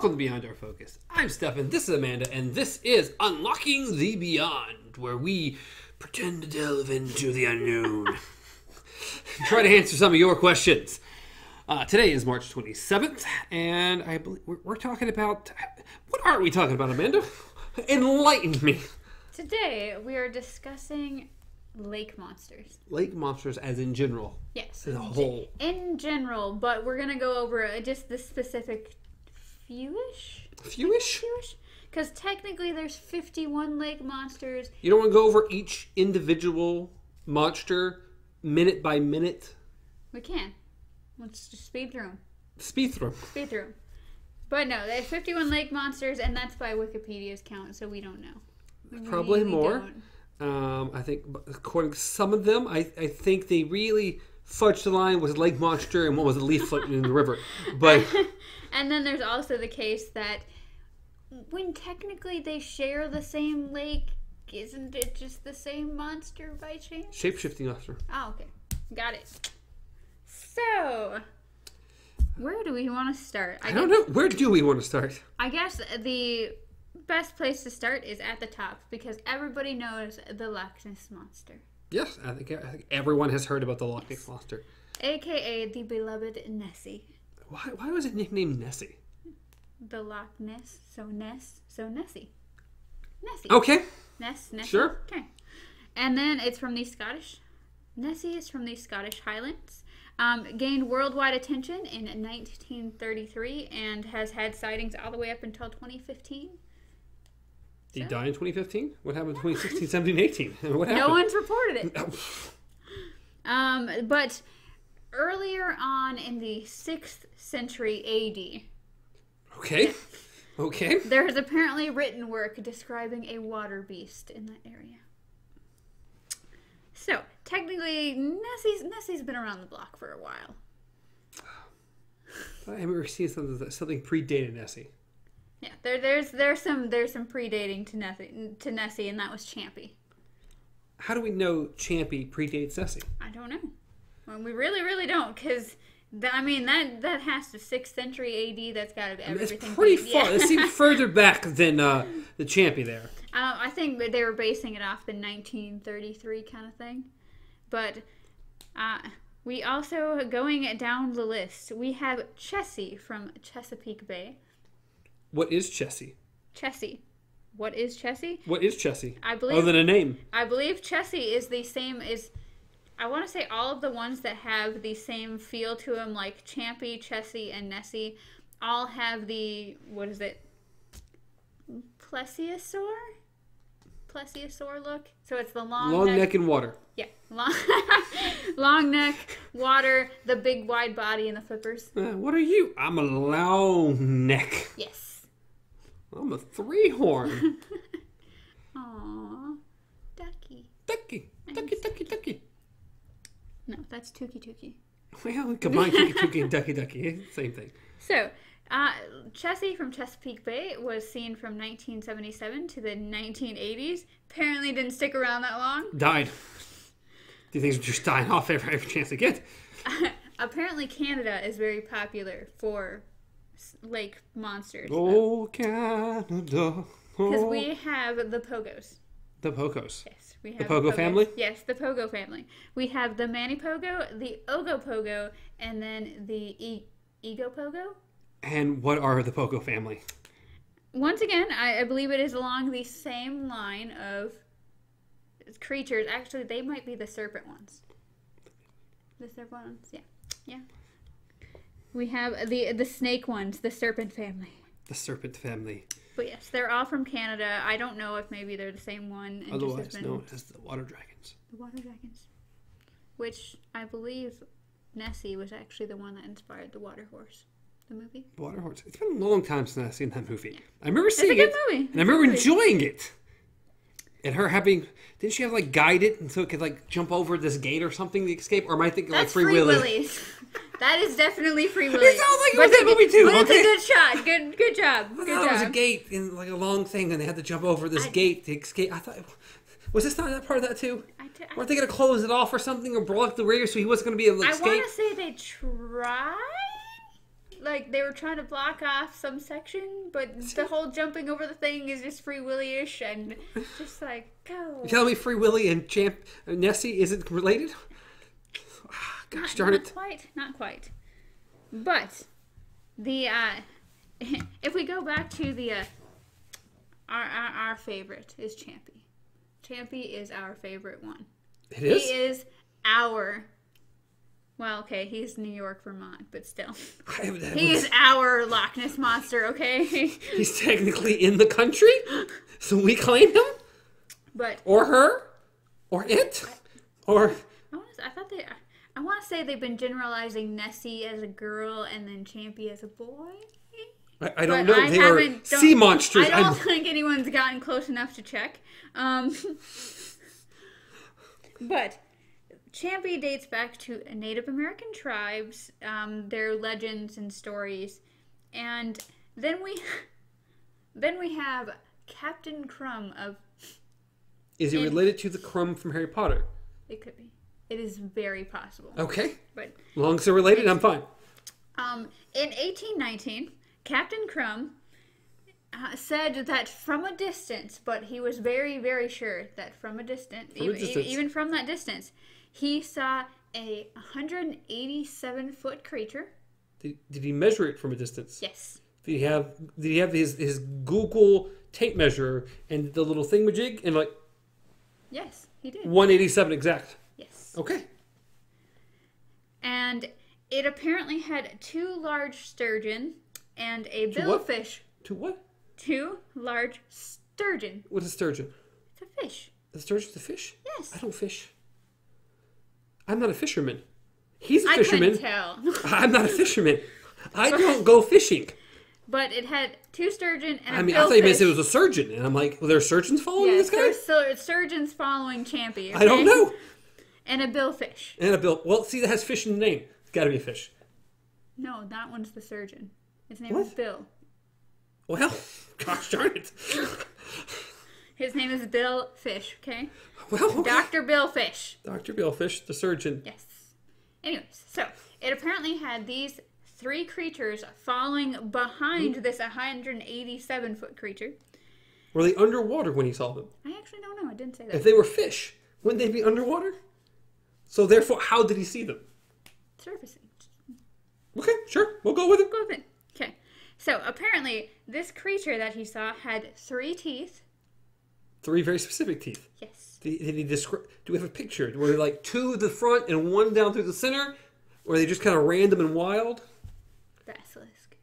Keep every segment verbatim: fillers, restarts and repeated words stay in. Welcome to Beyond Our Focus. I'm Stefan, this is Amanda, and this is Unlocking the Beyond, where we pretend to delve into the unknown. Try to answer some of your questions. Uh, today is March twenty-seventh, and I believe we're, we're talking about... What are we talking about, Amanda? Enlighten me. Today, we are discussing lake monsters. Lake monsters as in general. Yes. As a whole. In general, but we're going to go over just the specific... Fewish? Fewish? Fewish? Because technically there's fifty-one lake monsters. You don't want to go over each individual monster minute by minute? We can. Let's just speed through them. Speed through them. Speed through them. But no, there's fifty-one lake monsters, and that's by Wikipedia's count, so we don't know. We Probably really more. Um, I think, according to some of them, I, I think they really... Fudge the line was a lake monster and one was a leaf floating in the river. But and then there's also the case that when technically they share the same lake, isn't it just the same monster by chance? Shape-shifting monster. Oh, okay. Got it. So, where do we want to start? I, I don't know. Where do we want to start? I guess the best place to start is at the top because everybody knows the Loch Ness Monster. Yes, I think, I think everyone has heard about the Loch Ness Monster. A K A the beloved Nessie. Why, why was it nicknamed Nessie? The Loch Ness, so Ness, so Nessie. Nessie. Okay. Ness, Nessie. Sure. Okay. And then it's from the Scottish, Nessie is from the Scottish Highlands. Um, gained worldwide attention in nineteen thirty-three and has had sightings all the way up until twenty fifteen. Did he die in twenty fifteen? What happened in twenty sixteen, seventeen, eighteen? What happened? No one's reported it. um, but earlier on in the sixth century A D. Okay. Okay. There is apparently written work describing a water beast in that area. So, technically, Nessie's, Nessie's been around the block for a while. I remember seeing something, something predated Nessie. Yeah, there, there's there's some there's some predating to Nessie, to Nessie, and that was Champy. How do we know Champy predates Nessie? I don't know. Well, we really, really don't, because I mean that that has to sixth century A D. That's got to be everything. I mean, it's pretty far. Yeah. It seems further back than uh, the Champy there. Uh, I think they were basing it off the nineteen thirty-three kind of thing, but. Uh, we also going down the list. We have Chessie from Chesapeake Bay. What is Chessie? Chessie. What is Chessie? What is Chessie? I believe, other than a name. I believe Chessie is the same as... I want to say all of the ones that have the same feel to them, like Champy, Chessie, and Nessie, all have the... What is it? Plesiosaur? Plesiosaur look? So it's the long, long neck... Long neck and water. Yeah. Long, long neck, water, the big wide body, and the flippers. Uh, what are you? I'm a long neck. Yes. I'm a three-horn. Aww. Ducky. Ducky. Ducky, ducky, ducky. No, that's tookie tookie. Well, combine tookie tookie and ducky ducky. Same thing. So, uh, Chessie from Chesapeake Bay was seen from nineteen seventy-seven to the nineteen eighties. Apparently didn't stick around that long. Died. These things are just dying off every, every chance they get. Uh, apparently Canada is very popular for... lake monsters. Oh, Canada. Because oh. we have the Pogos. The Pogos. Yes. We have the Pogo the family? Yes, the Pogo family. We have the Manipogo, the Ogopogo, and then the e Eogopogo. And what are the Pogo family? Once again, I, I believe it is along the same line of creatures. Actually, they might be the serpent ones. The serpent ones? Yeah. Yeah. We have the the snake ones, the serpent family. The serpent family. But yes, they're all from Canada. I don't know if maybe they're the same one. And otherwise been... known as the water dragons. The water dragons. Which I believe Nessie was actually the one that inspired the Water Horse, the movie. Water Horse. It's been a long time since I've seen that movie. Yeah. I remember seeing it. It's a good movie. It's and I remember enjoying it. And her having... Didn't she have, like, guide it and so it could, like, jump over this gate or something to escape? Or am I thinking, That's like, Free Willy? Free Willy. That is definitely Free Willy. It sounds like it was that movie too. But okay. It's a good shot. Good, good job. Good I thought job. It was a gate and like a long thing, and they had to jump over this I, gate to escape. I thought, was this not that part of that too? I, I, Weren't they going to close it off or something, or block the rear so he wasn't going to be able to escape? I want to say they tried. like they were trying to block off some section, but the whole jumping over the thing is just Free Willy-ish and just like go. You tell me Free Willy and Champ Nessie isn't related? Oh, gosh not, darn not it! Not quite, not quite. But the uh, if we go back to the uh, our, our our favorite is Champy. Champy is our favorite one. It is. He is our. Well, okay, he's New York, Vermont, but still. He is our Loch Ness Monster, okay? He's technically in the country, so we claim him? But... Or her? Or it? I, or... I, wanna, I thought they... I, I want to say they've been generalizing Nessie as a girl and then Champy as a boy? I, I don't but know. I they are sea monsters. I don't I'm, think anyone's gotten close enough to check. Um, but... Champy dates back to Native American tribes, um, their legends and stories, and then we, then we have Captain Crum of. Is it related to the Crumb from Harry Potter? It could be. It is very possible. Okay. But as long as they're related, I'm fine. Um, in eighteen nineteen, Captain Crum uh, said that from a distance, but he was very, very sure that from a distance, from even, a distance. even from that distance. He saw a one hundred eighty-seven foot creature. Did, did he measure it from a distance? Yes. Did he have did he have his, his Google tape measure and the little thingamajig and like? Yes, he did. one hundred eighty-seven exact. Yes. Okay. And it apparently had two large sturgeon and a two billfish. What? Two what? Two large sturgeon. What's a sturgeon? It's a fish. A sturgeon's a fish? Yes. I don't fish. I'm not a fisherman. He's a fisherman. I couldn't tell. I'm not a fisherman. I don't go fishing. But it had two sturgeon and a I mean, billfish. I thought you meant it was a surgeon. And I'm like, well, there are surgeons following yes, this guy? Yes, so surgeons following Champy. Okay? I don't know. And a billfish. And a bill. Well, see, that has fish in the name. It's got to be fish. No, that one's the surgeon. His name what? is Bill. Well, gosh darn it. His name is Bill Fish, okay? Well, okay. Doctor Bill Fish. Doctor Bill Fish, the surgeon. Yes. Anyways, so it apparently had these three creatures following behind mm. this one hundred eighty-seven foot creature. Were they underwater when he saw them? I actually don't know. I didn't say that. If they were fish, wouldn't they be underwater? So therefore, how did he see them? Surfacing. Okay, sure. We'll go with it. Go with it. Okay. So apparently, this creature that he saw had three teeth. Three very specific teeth. Yes. Did, did he describe? Do we have a picture? Were there like two to the front and one down through the center? Or are they just kind of random and wild? Basilisk.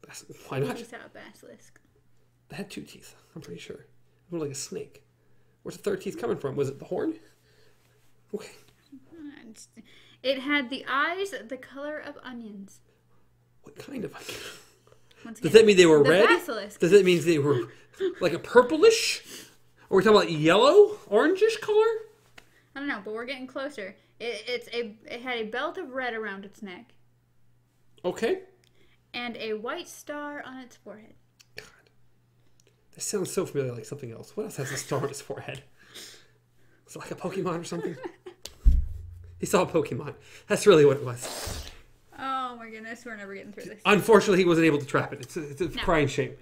Bas why not? He saw a basilisk. That had two teeth, I'm pretty sure. More like a snake. Where's the third teeth coming from? Was it the horn? Okay. It had the eyes the color of onions. What kind of onions? Once again, does that mean they were the red? Basilisk. Does that mean they were like a purplish? Are we talking about yellow, orangish color? I don't know, but we're getting closer. It, it's a, it had a belt of red around its neck. Okay. And a white star on its forehead. God. That sounds so familiar, like something else. What else has a star on its forehead? Is it like a Pokemon or something? He saw a Pokemon. That's really what it was. Oh my goodness, we're never getting through this. Unfortunately, he wasn't able to trap it. It's a, it's a no. crying shame.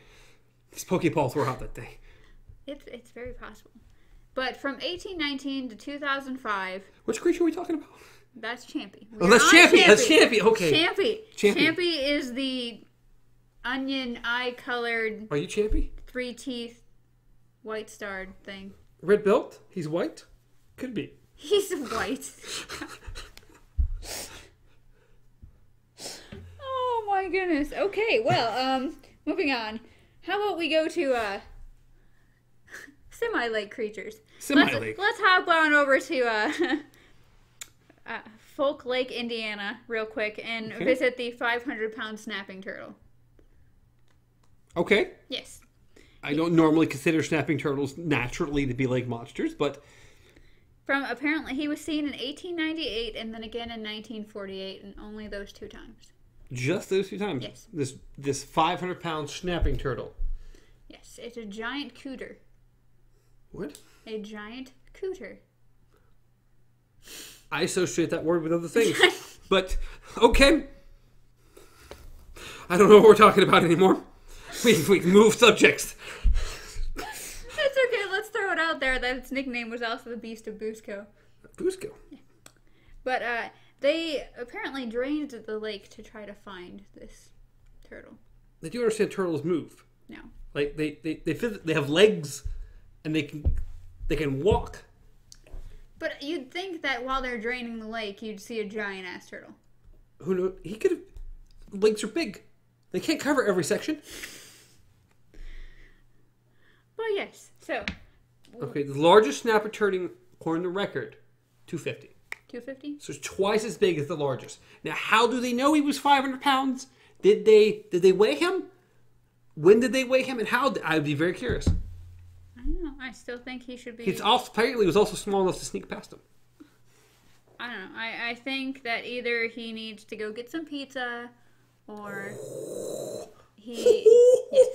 His Pokeballs were out that day. It's, it's very possible. But from eighteen nineteen to two thousand five... Which creature are we talking about? That's Champy. We're oh, that's Champy. Champy. That's Champy. Okay. Champy. Champy. Champy is the onion eye-colored... Are you Champy? Three-teeth, white-starred thing. Red belt? He's white? Could be. He's white. Oh, my goodness. Okay, well, um, moving on. How about we go to... Uh, Semi-lake creatures. Semi-lake. Let's, let's hop on over to uh, uh, Folk Lake, Indiana, real quick, and okay. visit the five hundred pound snapping turtle. Okay. Yes. I don't normally consider snapping turtles naturally to be lake monsters, but... From apparently, he was seen in eighteen ninety-eight and then again in nineteen forty-eight, and only those two times. Just those two times? Yes. This, this five hundred pound snapping turtle. Yes, it's a giant cooter. What? A giant cooter. I associate that word with other things. But, okay. I don't know what we're talking about anymore. We, we move subjects. It's okay. Let's throw it out there that its nickname was also the Beast of Busco. Busco? Yeah. But uh, they apparently drained the lake to try to find this turtle. They do understand turtles move. No. Like, they, they, they, they have legs, and they can, they can walk. But you'd think that while they're draining the lake, you'd see a giant-ass turtle. Who knows? He could have... Lakes are big. They can't cover every section. Well, yes. So... Okay, the largest snapper turtle, according to record, two fifty. two fifty? So it's twice as big as the largest. Now, how do they know he was five hundred pounds? Did they did they weigh him? When did they weigh him, and how? I would be very curious. I don't know. I still think he should be... It's also, apparently, he was also small enough to sneak past him. I don't know. I, I think that either he needs to go get some pizza, or he yes,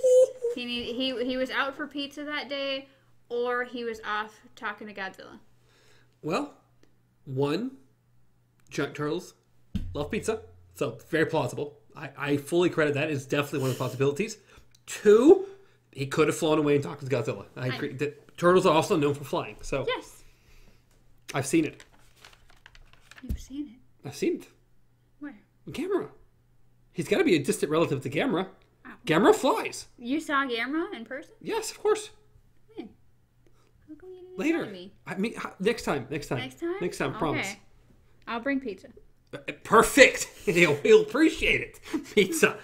he, need, he he was out for pizza that day, or he was off talking to Godzilla. Well, one, giant turtles love pizza, so very plausible. I, I fully credit that. It's definitely one of the possibilities. Two... He could have flown away and talked to Godzilla. I agree. The turtles are also known for flying, so... Yes. I've seen it. You've seen it? I've seen it. Where? Gamera. He's got to be a distant relative to Gamera. Oh. Gamera flies. You saw Gamera in person? Yes, of course. When? How come you didn't Later. Me? I mean, next time. Next time. Next time? Next time, okay. Promise. I'll bring pizza. Perfect. He'll appreciate it. Pizza.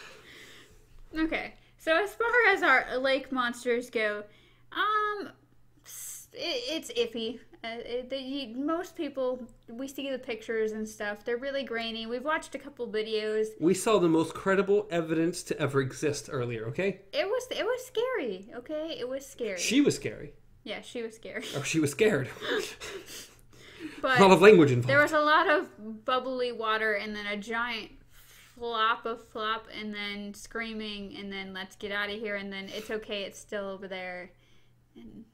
Okay. So as far as our lake monsters go, um, it, it's iffy. Uh, it, the, most people, we see the pictures and stuff. They're really grainy. We've watched a couple videos. We saw the most credible evidence to ever exist earlier. Okay. It was it was scary. Okay, it was scary. She was scary. Yeah, she was scary. Or she was scared. But a lot of language involved. There was a lot of bubbly water, and then a giant. Flop of flop, and then screaming, and then let's get out of here, and then it's okay, it's still over there, and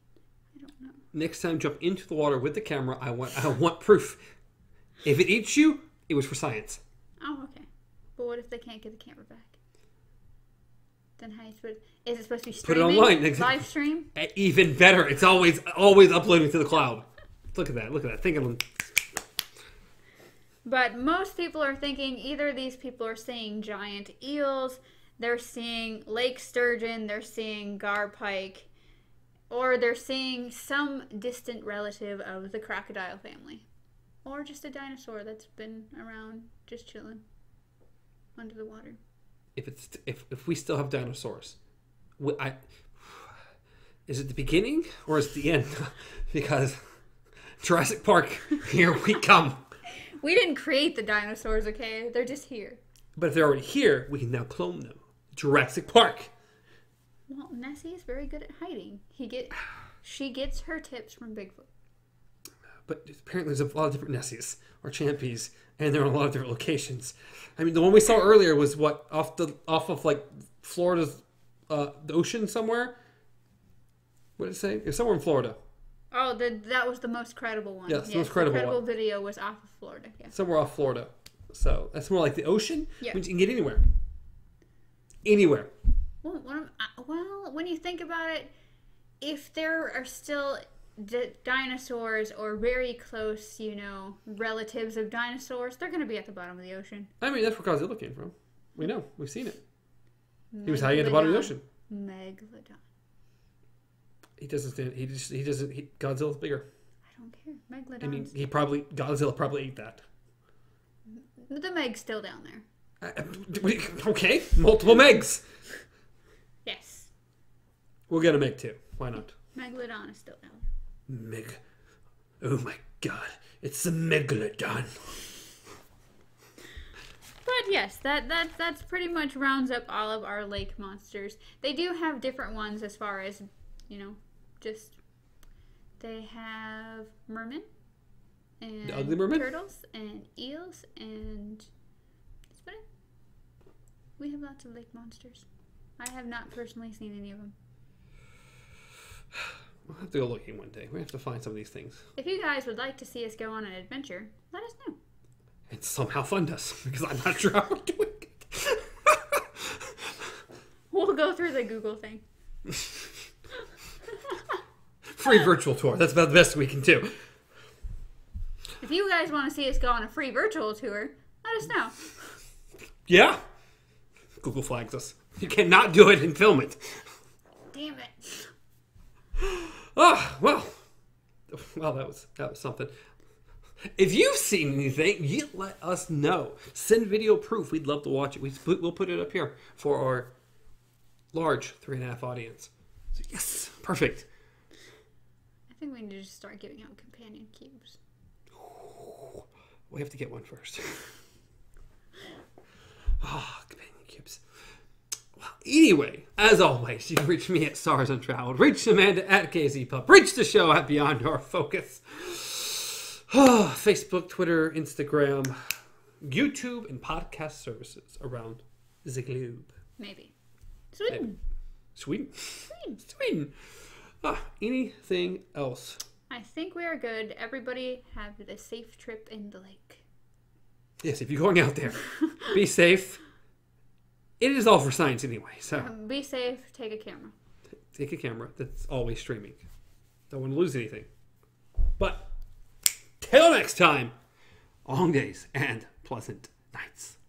I don't know. Next time, jump into the water with the camera. I want, I want proof. If it eats you, it was for science. Oh, okay. But what if they can't get the camera back? Then how is it supposed to be streaming? Put it online. Next live stream. Even better. It's always, always uploading to the cloud. Look at that. Look at that. Think of them. But most people are thinking either these people are seeing giant eels, they're seeing lake sturgeon, they're seeing gar pike, or they're seeing some distant relative of the crocodile family. Or just a dinosaur that's been around just chilling under the water. If it's if, if we still have dinosaurs, I, is it the beginning or is it the end? Because Jurassic Park, here we come. We didn't create the dinosaurs, okay? They're just here. But if they're already here, we can now clone them. Jurassic Park. Well, Nessie is very good at hiding. He get, she gets her tips from Bigfoot. But apparently there's a lot of different Nessies or Champies, and they're in a lot of different locations. I mean, the one we saw earlier was, what, off the off of, like, Florida's uh, the ocean somewhere? What did it say? It was somewhere in Florida. Oh, the, that was the most credible one. Yes, yes, the most credible, the credible one. Video was off of Florida. Yeah. Somewhere off Florida. So that's more like the ocean. Yeah. Which you can get anywhere. Anywhere. Well, when, well, when you think about it, if there are still d dinosaurs or very close, you know, relatives of dinosaurs, they're going to be at the bottom of the ocean. I mean, that's where Godzilla came from. We know. We've seen it. Megalodon. He was hiding at the bottom of the ocean. Megalodon. He doesn't stand. He just. He doesn't. He, Godzilla's bigger. I don't care. Megalodon. I mean, he probably Godzilla probably ate that. The Meg's still down there. Uh, okay, multiple Megs. Yes. We're gonna Meg two. Why not? Megalodon is still down. Meg. Oh my God! It's the Megalodon. But yes, that, that, that's pretty much rounds up all of our lake monsters. They do have different ones as far as, you know. Just, they have mermen and ugly mermen, turtles and eels, and that's about it. We have lots of lake monsters. I have not personally seen any of them. We'll have to go looking one day. We have to find some of these things. If you guys would like to see us go on an adventure, let us know. And somehow fund us, because I'm not sure how we're doing it. go through the Google thing. Free virtual tour. That's about the best we can do. If you guys want to see us go on a free virtual tour, let us know. Yeah. Google flags us. You cannot do it and film it. Damn it. Oh, well. Well, that was, that was something. If you've seen anything, you let us know. Send video proof. We'd love to watch it. We'll put it up here for our large three and a half audience. So yes, perfect. I think we need to just start giving out companion cubes. Ooh, we have to get one first. Ah, oh, companion cubes. Well, anyway, as always, you can reach me at SARS Untraveled. Reach Amanda at K Z Pub. Reach the show at Beyond Our Focus. Oh, Facebook, Twitter, Instagram, YouTube, and podcast services around the globe. Maybe. Sweden. Maybe. Sweden. Sweden. Sweden. Ah, anything else? I think we are good. Everybody have a safe trip in the lake. Yes, if you're going out there, be safe. It is all for science anyway, so. Um, be safe. Take a camera. Take a camera. That's always streaming. Don't want to lose anything. But... till next time, long days and pleasant nights.